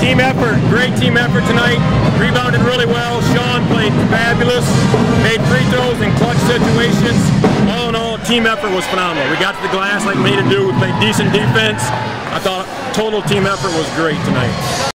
Team effort, great team effort tonight. Rebounded really well. Shane played fabulous, made free throws in clutch situations. All in all, team effort was phenomenal. We got to the glass like we needed to do. We played decent defense. I thought total team effort was great tonight.